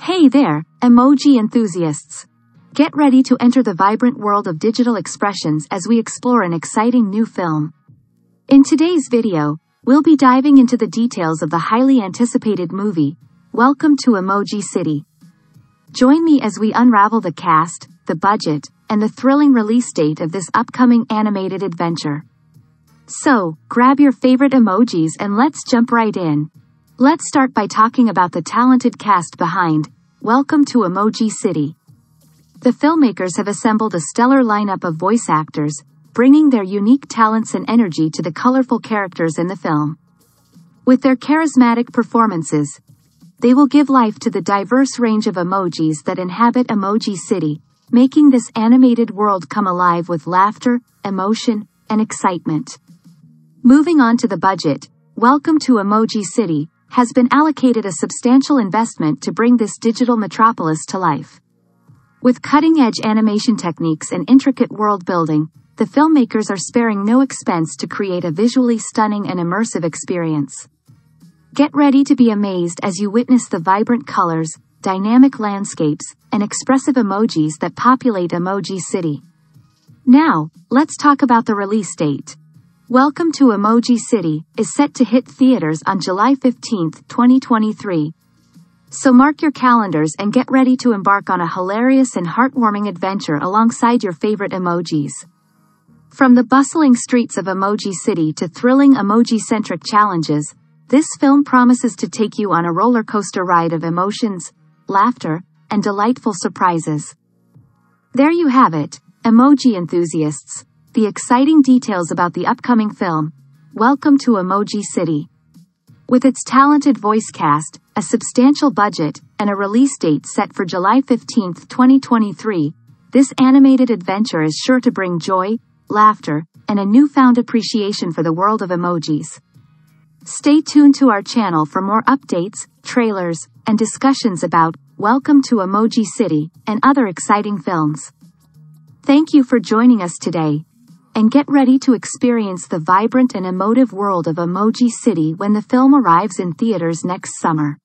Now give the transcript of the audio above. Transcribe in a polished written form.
Hey there, emoji enthusiasts! Get ready to enter the vibrant world of digital expressions as we explore an exciting new film. In today's video, we'll be diving into the details of the highly anticipated movie, Welcome to Emoji City. Join me as we unravel the cast, the budget, and the thrilling release date of this upcoming animated adventure. So, grab your favorite emojis and let's jump right in. Let's start by talking about the talented cast behind Welcome to Emoji City. The filmmakers have assembled a stellar lineup of voice actors, bringing their unique talents and energy to the colorful characters in the film. With their charismatic performances, they will give life to the diverse range of emojis that inhabit Emoji City, making this animated world come alive with laughter, emotion, and excitement. Moving on to the budget, Welcome to Emoji City has been allocated a substantial investment to bring this digital metropolis to life. With cutting-edge animation techniques and intricate world building, the filmmakers are sparing no expense to create a visually stunning and immersive experience. Get ready to be amazed as you witness the vibrant colors, dynamic landscapes, and expressive emojis that populate Emoji City. Now, let's talk about the release date. Welcome to Emoji City is set to hit theaters on July 15, 2023. So mark your calendars and get ready to embark on a hilarious and heartwarming adventure alongside your favorite emojis. From the bustling streets of Emoji City to thrilling emoji-centric challenges, this film promises to take you on a roller coaster ride of emotions, laughter, and delightful surprises. There you have it, emoji enthusiasts, the exciting details about the upcoming film, Welcome to Emoji City. With its talented voice cast, a substantial budget, and a release date set for July 15, 2023, this animated adventure is sure to bring joy, laughter, and a newfound appreciation for the world of emojis. Stay tuned to our channel for more updates, trailers, and discussions about Welcome to Emoji City and other exciting films. Thank you for joining us today, and get ready to experience the vibrant and emotive world of Emoji City when the film arrives in theaters next summer.